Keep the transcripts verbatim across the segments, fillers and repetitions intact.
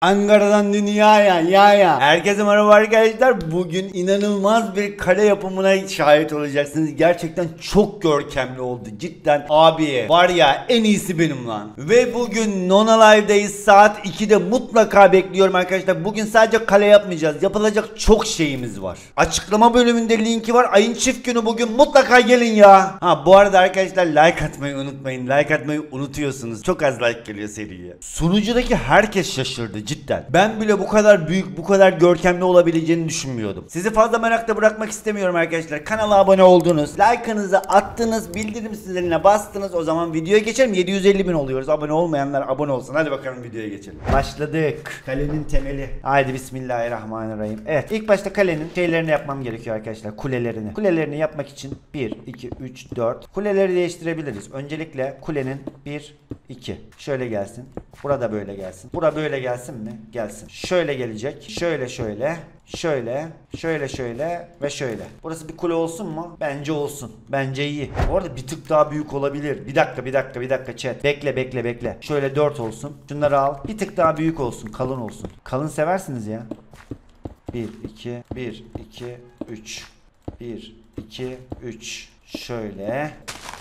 Ankara'dan dünyaya yaya. Herkese merhaba arkadaşlar. Bugün inanılmaz bir kale yapımına şahit olacaksınız. Gerçekten çok görkemli oldu. Cidden abi var ya, en iyisi benim lan. Ve bugün Nonolive'deyiz. Saat ikide mutlaka bekliyorum arkadaşlar. Bugün sadece kale yapmayacağız. Yapılacak çok şeyimiz var. Açıklama bölümünde linki var. Ayın çift günü bugün, mutlaka gelin ya. Ha bu arada arkadaşlar, like atmayı unutmayın. Like atmayı unutuyorsunuz. Çok az like geliyor seriye. Sunucudaki herkes şaşırdı. Cidden. Ben bile bu kadar büyük, bu kadar görkemli olabileceğini düşünmüyordum. Sizi fazla merakta bırakmak istemiyorum arkadaşlar. Kanala abone oldunuz, like'ınızı attınız, bildirim ziline bastınız. O zaman videoya geçelim. yedi yüz elli bin oluyoruz. Abone olmayanlar abone olsun. Hadi bakalım videoya geçelim. Başladık. Kalenin temeli. Haydi bismillahirrahmanirrahim. Evet, ilk başta kalenin şeylerini yapmam gerekiyor arkadaşlar. Kulelerini. Kulelerini yapmak için bir, iki, üç, dört. Kuleleri değiştirebiliriz. Öncelikle kulenin bir, iki. Şöyle gelsin. Burada böyle gelsin. Bura böyle gelsin mi? Gelsin. Şöyle gelecek. Şöyle şöyle. Şöyle. Şöyle şöyle. Ve şöyle. Burası bir kule olsun mu? Bence olsun. Bence iyi. Bu arada bir tık daha büyük olabilir. Bir dakika bir dakika bir dakika chat. Bekle bekle bekle. Şöyle dört olsun. Şunları al. Bir tık daha büyük olsun. Kalın olsun. Kalın seversiniz ya. bir, iki, bir, iki, üç. bir, iki, üç. Şöyle.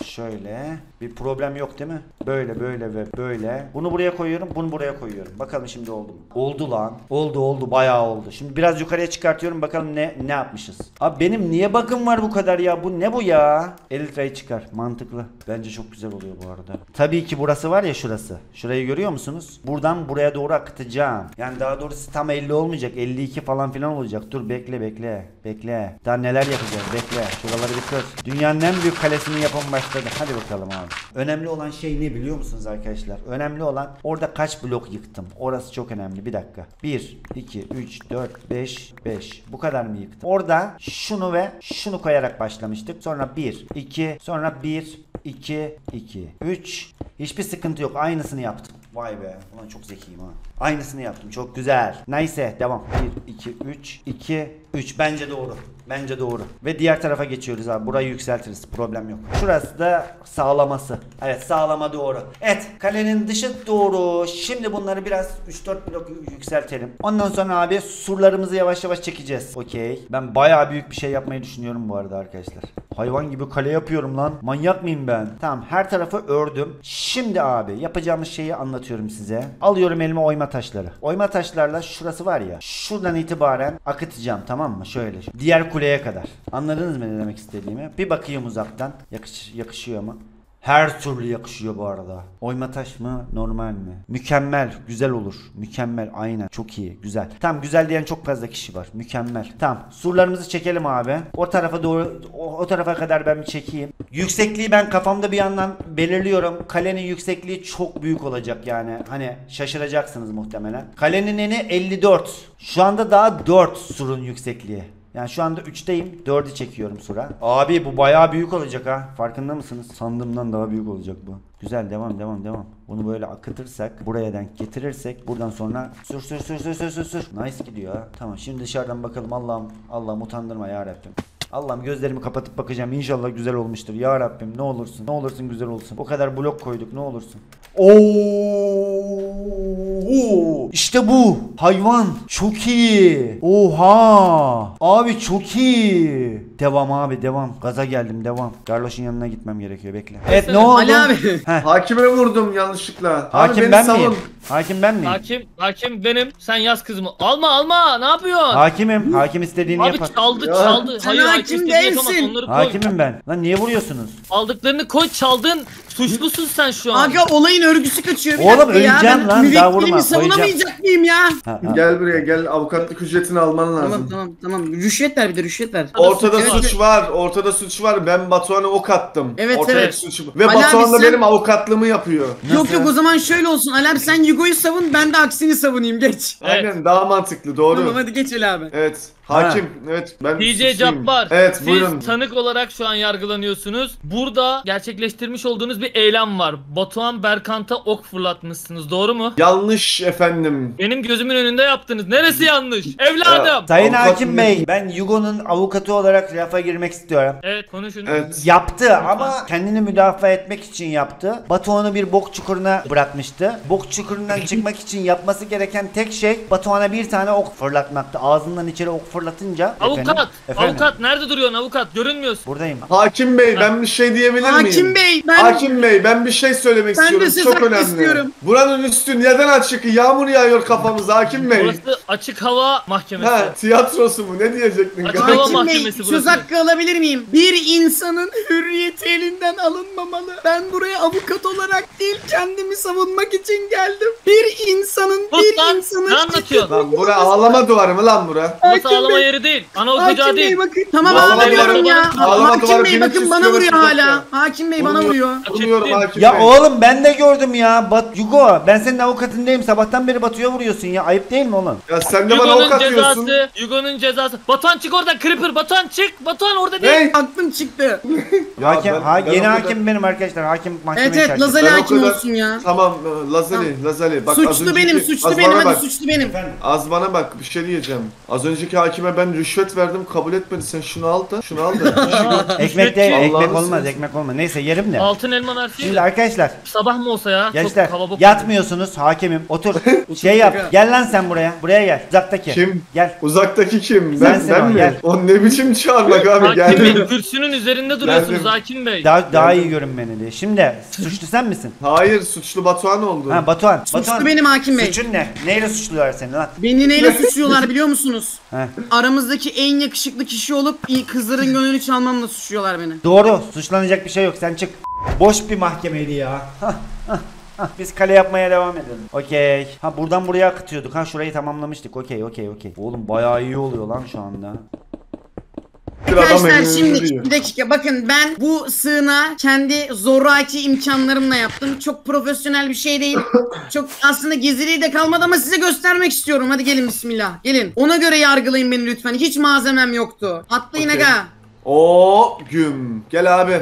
Şöyle. Bir problem yok değil mi? Böyle böyle ve böyle. Bunu buraya koyuyorum. Bunu buraya koyuyorum. Bakalım şimdi oldu mu? Oldu lan. Oldu oldu. Bayağı oldu. Şimdi biraz yukarıya çıkartıyorum. Bakalım ne ne yapmışız. Abi benim niye bakım var bu kadar ya? Bu ne bu ya? elli litrayı çıkar. Mantıklı. Bence çok güzel oluyor bu arada. Tabii ki burası var ya, şurası. Şurayı görüyor musunuz? Buradan buraya doğru akıtacağım. Yani daha doğrusu tam elli olmayacak. elli iki falan filan olacak. Dur bekle bekle. Bekle. Daha neler yapacağız? Bekle. Şuraları bir kır. Dünyanın en büyük kalesini yapan başladı. Hadi bakalım abi. Önemli olan şey ne biliyor musunuz arkadaşlar? Önemli olan orada kaç blok yıktım. Orası çok önemli. Bir dakika. bir, iki, üç, dört, beş, beş. Bu kadar mı yıktım? Orada şunu ve şunu koyarak başlamıştık. Sonra bir, iki. Sonra bir, iki, iki, üç. Hiçbir sıkıntı yok. Aynısını yaptım. Vay be. Ulan çok zekiyim ha. Aynısını yaptım. Çok güzel. Neyse. Devam. bir, iki, üç, iki, üç. Bence doğru. Bence doğru. Ve diğer tarafa geçiyoruz abi. Burayı yükseltiriz. Problem yok. Şurası da sağlaması. Evet, sağlama doğru. Evet. Kalenin dışı doğru. Şimdi bunları biraz üç dört blok yükseltelim. Ondan sonra abi surlarımızı yavaş yavaş çekeceğiz. Okey. Ben bayağı büyük bir şey yapmayı düşünüyorum bu arada arkadaşlar. Hayvan gibi kale yapıyorum lan. Manyak mıyım ben? Tamam, her tarafı ördüm. Şimdi abi yapacağımız şeyi anlatıyorum size. Alıyorum elime oyma taşları. Oyma taşlarla şurası var ya, şuradan itibaren akıtacağım, tamam mı? Şöyle. Diğer kuleye kadar. Anladınız mı ne demek istediğimi? Bir bakayım uzaktan. Yakış yakışıyor mu? Her türlü yakışıyor bu arada. Oyma taş mı? Normal mi? Mükemmel. Güzel olur. Mükemmel. Aynen. Çok iyi. Güzel. Tam güzel diyen çok fazla kişi var. Mükemmel. Tam. Surlarımızı çekelim abi. O tarafa doğru, o, o tarafa kadar ben bir çekeyim. Yüksekliği ben kafamda bir yandan belirliyorum. Kalenin yüksekliği çok büyük olacak yani. Hani şaşıracaksınız muhtemelen. Kalenin eni elli dört. Şu anda daha dört surun yüksekliği. Yani şu anda üçteyim. dördü çekiyorum sura. Abi bu bayağı büyük olacak ha. Farkında mısınız? Sandığımdan daha büyük olacak bu. Güzel, devam devam devam. Bunu böyle akıtırsak, buraya denk getirirsek, buradan sonra sür sür sür sür sür sür sür. Nice gidiyor ha. Tamam, şimdi dışarıdan bakalım. Allah'ım Allah'ım utandırma ya Rabbim. Allah'ım gözlerimi kapatıp bakacağım. İnşallah güzel olmuştur. Ya Rabbim ne olursun. Ne olursun güzel olsun. O kadar blok koyduk, ne olursun. Oo! İşte bu. Hayvan. Çok iyi. Oha. Abi çok iyi. Devam abi devam. Gaza geldim devam. Garloş'un yanına gitmem gerekiyor. Bekle. Evet, ne oldu? Ali abi. Hakime vurdum yanlışlıkla. Hakim ben savun. miyim? Hakim ben miyim? Hakim, hakim benim. Sen yaz kızımı. Alma alma. Ne yapıyorsun? Hakimim. Hakim istediğini abi yapar. Abi çaldı çaldı. Ya. Hayır, hakim değilsin. Hakimim ben. Lan niye vuruyorsunuz? Aldıklarını koy, çaldın. Suçlusun sen şu an. Aga olayın örgüsü kaçıyor. Oğlum öleceğim lan, daha vurma. Savunamayacak mıyım ya? Ha, ha. Gel buraya gel, avukatlık ücretini alman lazım. Tamam tamam tamam. Rüşvet ver, bir de rüşvet ver. Ortada evet, suç var. Ortada suç var. Ben Batuhan'a ok attım. Evet ortada evet. Suç var. Ve Batuhan da sen... benim avukatlığımı yapıyor. Nasıl? Yok yok, o zaman şöyle olsun. Ali abi sen Yugo'yu savun, ben de aksini savunayım, geç. Evet. Aynen daha mantıklı, doğru. Tamam hadi geç Ali abi. Evet. Hakim ha. Evet ben D J Cabbar. Evet, siz buyurun. Tanık olarak şu an yargılanıyorsunuz. Burada gerçekleştirmiş olduğunuz bir bir eylem var. Batuhan Berkant'a ok fırlatmışsınız, doğru mu? Yanlış efendim. Benim gözümün önünde yaptınız. Neresi yanlış? Evladım. Sayın Hakim Bey, ben Yugo'nun avukatı olarak lafa girmek istiyorum. Evet, konuşun. Evet. Yaptı ama kendini müdafaa etmek için yaptı. Batuhan'ı bir bok çukuruna bırakmıştı. Bok çukurundan çıkmak için yapması gereken tek şey Batuhan'a bir tane ok fırlatmaktı. Ağzından içeri ok fırlatınca. Avukat. Efendim, efendim. Avukat nerede duruyorsun avukat? Görünmüyorsun. Buradayım. Hakim Bey, ben bir şey diyebilir miyim? Hakim Bey, ben Hakim Bey ben bir şey söylemek ben istiyorum. De çok önemli. Istiyorum. Buranın üstü neden açık? Yağmur yağıyor kafamıza Hakim Bey. Burası açık hava mahkemesi. Ha, tiyatrosu mu? Ne diyecektin? Açık hava mahkemesi burası. Söz hakkı alabilir miyim? Bir insanın hürriyeti elinden alınmamalı. Ben buraya avukat olarak değil, kendimi savunmak için geldim. Bir insanın But bir lan, insanın ne anlatıyorsun? Lan bura ağlama duvarı mı lan bura? Burası ağlama yeri değil. Anadolu Kucağı değil. Bakın. Tamam ağlamıyorum ya. Hakim Bey bakın bana vuruyor hala. Hakim Bey bana vuruyor. Vuruyorum Hakim Bey. Ya oğlum ben de gördüm ya. Bat Yugo, ben senin avukatındayım. Sabahtan beri Batu'ya vuruyorsun ya. Ayıp değil mi oğlum? Ya sen de bana avukat diyorsun. Yugo'nun cezası. Batuhan çık oradan Creeper. Batuhan çık. Batuhan orada değil. Hey. Aklım çıktı. Hakim, ben, ha, ben yeni hakim benim arkadaşlar. Hakim mahkemeye çağırdı. Evet evet Lazali hakim olsun ya. Tamam Lazali. Lazali. Bak, suçlu benim. Suçlu benim. Hadi suçlu benim. Az bana bak bir şey diyeceğim. Az önceki hakime ben rüşvet verdim. Kabul etmedi. Sen şunu al da. Şunu al da. Ekmek değil. Ekmek olmaz. Ekmek olmaz. Neyse yerim de. Altın elma ver. Şimdi arkadaşlar. Sabah mı olsa ya? Gençler yatmıyorsunuz hakimim. Otur. Şey yap. Gel lan sen buraya. Buraya gel. Uzaktaki. Kim? Gel. Uzaktaki kim? Ben, ben mi? O ne biçim çağırmak abi? Hakim Bey kürsünün üzerinde duruyorsunuz Hakim Bey. Daha, daha iyi görünmeni diye. Şimdi suçlu sen misin? Hayır suçlu Batuhan oldu. Ha Batuhan. Suçlu Batuhan. Benim Hakim Bey. Suçun ne? Neyle suçluyorlar seni lan? Beni neyle suçluyorlar biliyor musunuz? Heh. Aramızdaki en yakışıklı kişi olup kızların gönlünü çalmamla suçluyorlar beni. Doğru. Suçlanacak bir şey yok. Sen çık. Boş bir mahkemeydi ya. Hah, biz kale yapmaya devam edelim. Okey. Ha buradan buraya akıtıyorduk. Ha şurayı tamamlamıştık. Okey okey okey. Oğlum bayağı iyi oluyor lan şu anda. Arkadaşlar şimdi bir dakika bakın ben bu sığınağı kendi zoraki imkanlarımla yaptım. Çok profesyonel bir şey değil. Çok aslında gizliliği de kalmadı ama size göstermek istiyorum. Hadi gelin bismillah. Gelin. Ona göre yargılayın beni lütfen. Hiç malzemem yoktu. Atlayın okay. Aga. Oo güm. Gel abi.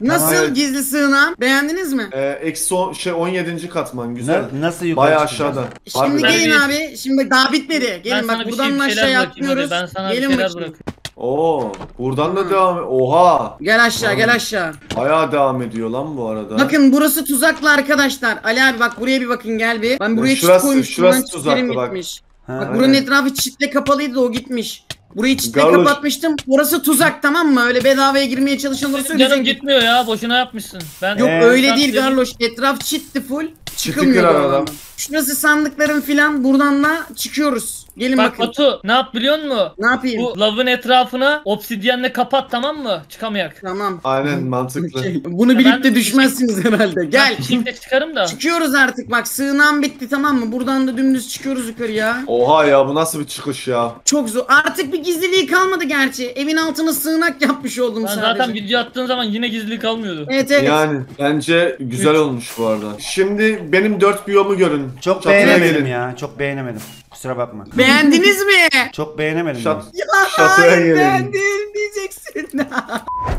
Nasıl evet. Gizli sığınağı? Beğendiniz mi? Ee, eksi on, şey on yedinci katman güzel. Ne, nasıl yukarı bayağı aşağıda. Şimdi ben gelin bir... abi. Şimdi daha bitmedi. Gelin bak buradan aşağıya atlıyoruz. Gelin bakayım. Oo, buradan da devam. Oha. Gel aşağı, tamam. Gel aşağı. Bayağı devam ediyor lan bu arada. Bakın burası tuzaklı arkadaşlar. Ali abi bak buraya bir bakın gel bir. Ben buraya çift koymuştum. Şurası tuzaklı bak. Gitmiş. Ha, bak buranın evet. Etrafı çitle kapalıydı da o gitmiş. Burayı çitle garloş. Kapatmıştım. Burası tuzak tamam mı? Öyle bedavaya girmeye çalışanlar söyleyecek. Canım gitmiyor ya. Boşuna yapmışsın. Ben yok ee, öyle değil garloş. Etraf çitti full. Çıkılmıyor. Şurası sandıkların filan. Buradan da çıkıyoruz. Gelin bak, bakın. Bak Batu ne yap biliyor musun? Ne yapayım? Bu lavın etrafını obsidyenle kapat tamam mı? Çıkamayak. Tamam. Aynen mantıklı. Okay. Bunu bilip de düşmezsiniz şey... herhalde. Gel. Şimdi çıkarım da. Çıkıyoruz artık bak sığınağım bitti tamam mı? Buradan da dümdüz çıkıyoruz yukarı ya. Oha ya bu nasıl bir çıkış ya? Çok zor. Artık bir gizliliği kalmadı gerçi. Evin altına sığınak yapmış oldum ben sadece. Zaten video attığın zaman yine gizliliği kalmıyordu. Evet evet. Yani bence güzel üç. Olmuş bu arada. Şimdi benim dört biyomu görün. Çok Çatıya beğenemedim gelin. Ya. Çok beğenemedim. Kusura bakma. Beğendiniz mi? Çok beğenemedim. Şat ya hayır beğendim diyeceksin.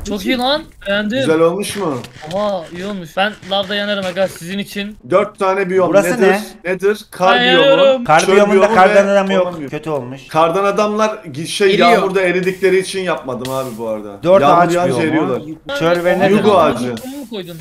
Çok iyi lan. Beğendim. Güzel olmuş mu? Aha iyi olmuş. Ben lavda yanarım aga sizin için. dört tane biyom. Burası nedir? Ne? Nedir? Kar biyomu. Kar biyomunda kardan adam yok. Kötü olmuş. Kardan adamlar şey eriyor. Yağmurda eridikleri için yapmadım abi bu arada. dört yağmur ağaç yağmur eriyorlar. Çöl ve Yugo ağacı.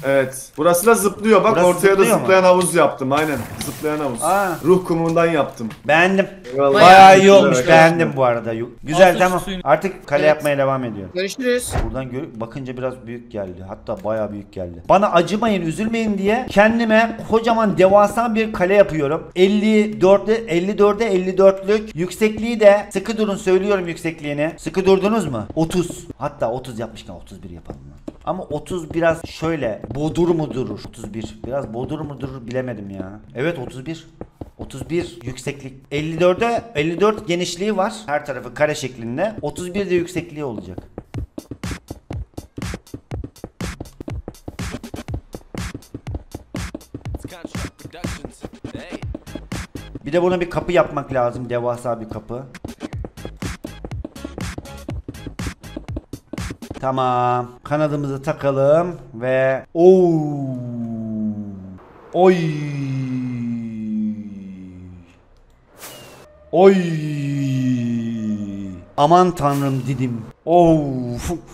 Evet. Burası da zıplıyor. Bak burası ortaya da zıplayan mu? Havuz yaptım. Aynen. Zıplayan havuz. Aa. Ruh kumundan yaptım. Beğendim. Bayağı, Bayağı iyi olmuş. Öyle. Beğendim bu arada. Güzel altın tamam. Suyun. Artık kale evet. Yapmaya devam ediyor. Görüşürüz. Buradan gör bakınca biraz büyük geldi. Hatta bayağı büyük geldi. Bana acımayın, üzülmeyin diye kendime kocaman devasa bir kale yapıyorum. elli dörde elli dörtlük yüksekliği de sıkı durun söylüyorum yüksekliğini. Sıkı durdunuz mu? otuz. Hatta otuz yapmışken otuz bir yapalım. Ama otuz biraz şöyle bodur mu durur? otuz bir. Biraz bodur mu durur bilemedim ya. Evet otuz bir. otuz bir yükseklik. elli dörde elli dört genişliği var. Her tarafı kare şeklinde. otuz bir de yüksekliği olacak. Bir de buna bir kapı yapmak lazım. Devasa bir kapı. Tamam. Kanadımızı takalım ve ooo. Oy. Oy. Aman tanrım dedim. Oo,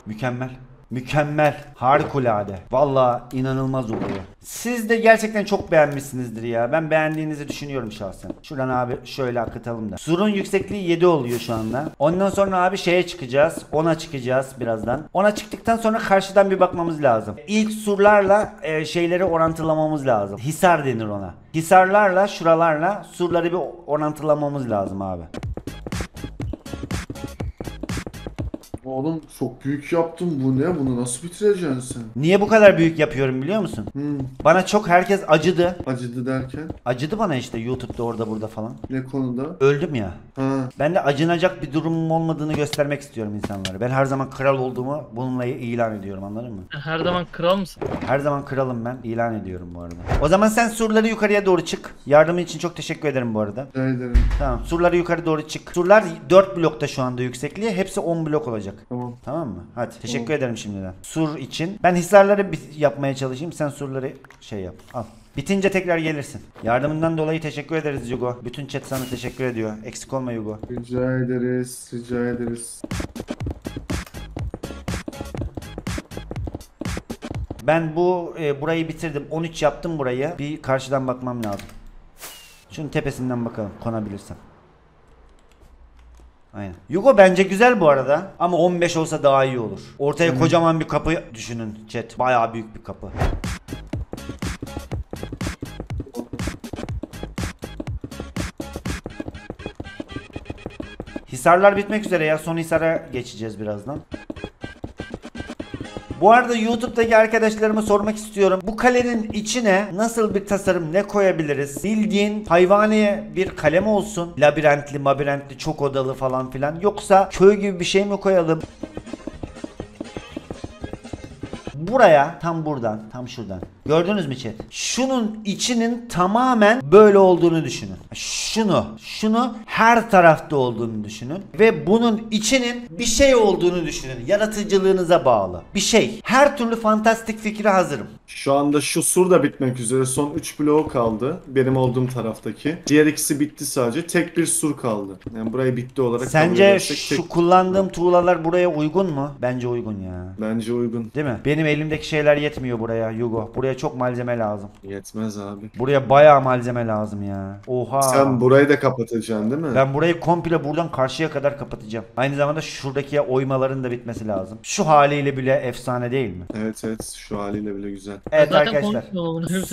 mükemmel. Mükemmel. Harikulade. Vallahi inanılmaz oluyor. Siz de gerçekten çok beğenmişsinizdir ya. Ben beğendiğinizi düşünüyorum şahsen. Şuradan abi şöyle akıtalım da. Surun yüksekliği yedi oluyor şu anda. Ondan sonra abi şeye çıkacağız. ona çıkacağız birazdan. ona çıktıktan sonra karşıdan bir bakmamız lazım. İlk surlarla e, şeyleri orantılamamız lazım. Hisar denir ona. Hisarlarla, şuralarla surları bir orantılamamız lazım abi. Oğlum çok büyük yaptım, bu ne? Bunu nasıl bitireceksin sen? Niye bu kadar büyük yapıyorum biliyor musun? Hmm. Bana çok herkes acıdı. Acıdı derken? Acıdı bana işte YouTube'da, orada, burada falan. Ne konuda? Öldüm ya. Ha. Ben de acınacak bir durumum olmadığını göstermek istiyorum insanlara. Ben her zaman kral olduğumu bununla ilan ediyorum, anladın mı? Her zaman kral mısın? Her zaman kralım ben. İlan ediyorum bu arada. O zaman sen surları yukarıya doğru çık. Yardımın için çok teşekkür ederim bu arada. Rica ederim. Tamam, surları yukarı doğru çık. Surlar dört blokta şu anda yüksekliği. Hepsi on blok olacak. Tamam. Tamam mı? Hadi. Teşekkür tamam. ederim şimdiden. Sur için. Ben hisarları yapmaya çalışayım. Sen surları şey yap. Al. Bitince tekrar gelirsin. Yardımından dolayı teşekkür ederiz Yugo. Bütün chat sana teşekkür ediyor. Eksik olma Yugo. Rica ederiz. Rica ederiz. Ben bu e, burayı bitirdim. on üç yaptım burayı. Bir karşıdan bakmam lazım. Şunun tepesinden bakalım. Konabilirsem. Aynen. Yugo bence güzel bu arada ama on beş olsa daha iyi olur. Ortaya Hı. kocaman bir kapı düşünün chat. Bayağı büyük bir kapı. Hisarlar bitmek üzere ya. Son hisara geçeceğiz birazdan. Bu arada YouTube'daki arkadaşlarıma sormak istiyorum. Bu kalenin içine nasıl bir tasarım, ne koyabiliriz? Bildiğin hayvani bir kale mi olsun? Labirentli, mabirentli, çok odalı falan filan. Yoksa köy gibi bir şey mi koyalım? Buraya, tam buradan, tam şuradan. Gördünüz mü chat? Şunun içinin tamamen böyle olduğunu düşünün. Şunu, şunu her tarafta olduğunu düşünün. Ve bunun içinin bir şey olduğunu düşünün. Yaratıcılığınıza bağlı. Bir şey. Her türlü fantastik fikri hazırım. Şu anda şu sur da bitmek üzere. Son üç bloğu kaldı. Benim olduğum taraftaki. Diğer ikisi bitti sadece. Tek bir sur kaldı. Yani burayı bitti olarak. Sence şu tek... kullandığım tuğlalar buraya uygun mu? Bence uygun ya. Bence uygun. Değil mi? Benim elimdeki şeyler yetmiyor buraya Yugo. Buraya çok malzeme lazım. Yetmez abi. Buraya bayağı malzeme lazım ya. Oha. Sen burayı da kapatacaksın değil mi? Ben burayı komple buradan karşıya kadar kapatacağım. Aynı zamanda şuradaki oymaların da bitmesi lazım. Şu haliyle bile efsane değil mi? Evet evet. Şu haliyle bile güzel. Evet zaten arkadaşlar.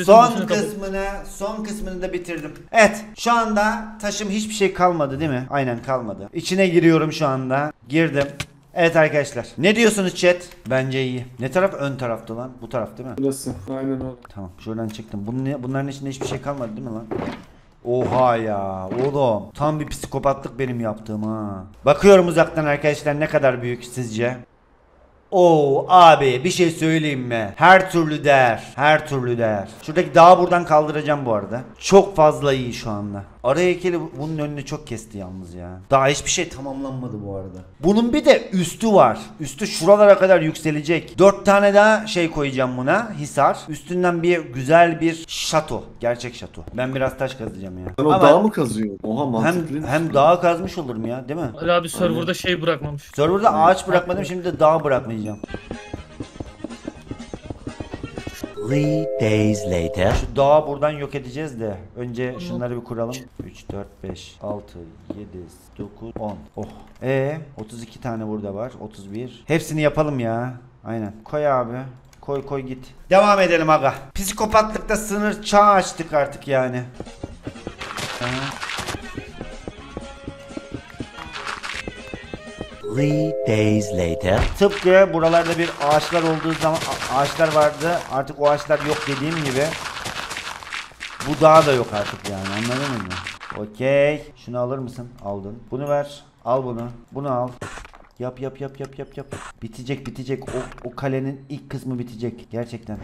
Son kısmını, son kısmını da bitirdim. Evet. Şu anda taşım hiçbir şey kalmadı değil mi? Aynen kalmadı. İçine giriyorum şu anda. Girdim. Evet arkadaşlar. Ne diyorsunuz chat? Bence iyi. Ne taraf? Ön tarafta lan. Bu taraf değil mi? Burası. Aynen öyle. Tamam. Şuradan çıktım. Bunun, bunların içinde hiçbir şey kalmadı değil mi lan? Oha ya. Oğlum. Tam bir psikopatlık benim yaptığım ha. Bakıyorum uzaktan arkadaşlar, ne kadar büyük sizce? Oo abi bir şey söyleyeyim mi? Her türlü değer. Her türlü değer. Şuradaki dağı buradan kaldıracağım bu arada. Çok fazla iyi şu anda. Ara heykeli bunun önünü çok kesti yalnız ya. Daha hiçbir şey tamamlanmadı bu arada. Bunun bir de üstü var. Üstü şuralara kadar yükselecek. dört tane daha şey koyacağım buna. Hisar. Üstünden bir güzel bir şato. Gerçek şato. Ben biraz taş kazacağım ya. Sen o dağı mı kazıyorsun? Oha mantıklı. Hem, hem dağı kazmış olurum ya değil mi? Ali abi serverda şey bırakmamış. Serverda ağaç bırakmadım, şimdi de dağ bırakmayacağım. Three days later. Şu dağı buradan yok edeceğiz de önce şunları bir kuralım. üç, dört, beş, altı, yedi, dokuz, on. Oh. Ee, otuz iki tane burada var. otuz bir. Hepsini yapalım ya. Aynen. Koy abi. Koy koy git. Devam edelim aga. Psikopatlıkta sınır çağı açtık artık yani. Aha. Three days later. Tıpkı buralarda bir ağaçlar olduğu zaman ağaçlar vardı. Artık o ağaçlar yok dediğim gibi. Bu dağ da yok artık yani. Anladın mı? Okey. Şunu alır mısın? Aldın. Bunu ver. Al bunu. Bunu al. Yap yap yap yap yap yap. Bitecek bitecek. O, o kalenin ilk kısmı bitecek. Gerçekten.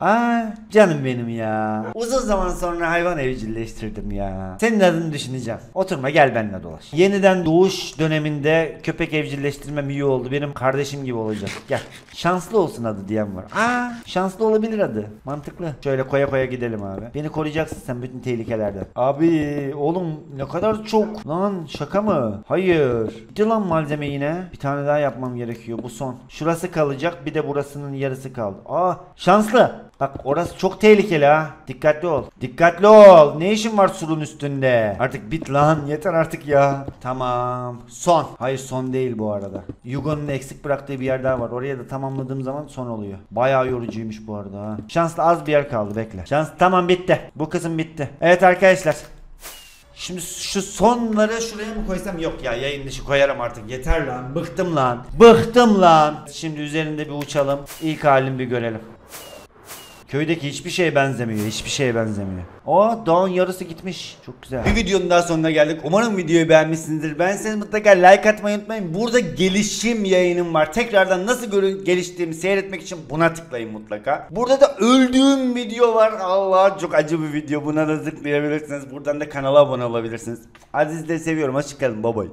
Aa canım benim ya. Uzun zaman sonra hayvan evcilleştirdim ya. Senin adını düşüneceğim. Oturma gel benimle dolaş. Yeniden doğuş döneminde köpek evcilleştirmem iyi oldu. Benim kardeşim gibi olacak. Gel. Şanslı olsun adı diyen var. Aa şanslı olabilir adı. Mantıklı. Şöyle koya koya gidelim abi. Beni koruyacaksın sen bütün tehlikelerden. Abi oğlum ne kadar çok. Lan şaka mı? Hayır. Gitti lan malzeme yine. Bir tane daha yapmam gerekiyor. Bu son. Şurası kalacak. Bir de burasının yarısı kaldı. Aa şanslı. Bak orası çok tehlikeli ha. Dikkatli ol. Dikkatli ol. Ne işin var surun üstünde? Artık bit lan. Yeter artık ya. Tamam. Son. Hayır son değil bu arada. Yugo'nun eksik bıraktığı bir yer daha var. Oraya da tamamladığım zaman son oluyor. Bayağı yorucuymuş bu arada ha. Şanslı az bir yer kaldı bekle. Şans tamam bitti. Bu kısım bitti. Evet arkadaşlar. Şimdi şu sonları şuraya mı koysam? Yok ya yayın dışı koyarım artık. Yeter lan. Bıktım lan. Bıktım lan. Şimdi üzerinde bir uçalım. İlk halini bir görelim. Köydeki hiçbir şeye benzemiyor. Hiçbir şeye benzemiyor. Aa dağın yarısı gitmiş. Çok güzel. Bir videonun daha sonuna geldik. Umarım videoyu beğenmişsinizdir. Beğenseniz mutlaka like atmayı unutmayın. Burada gelişim yayınım var. Tekrardan nasıl geliştiğimi seyretmek için buna tıklayın mutlaka. Burada da öldüğüm video var. Allah çok acı bir video. Buna da tıklayabilirsiniz. Buradan da kanala abone olabilirsiniz. Hadi sizi de seviyorum. Hoşçakalın. Bye bye.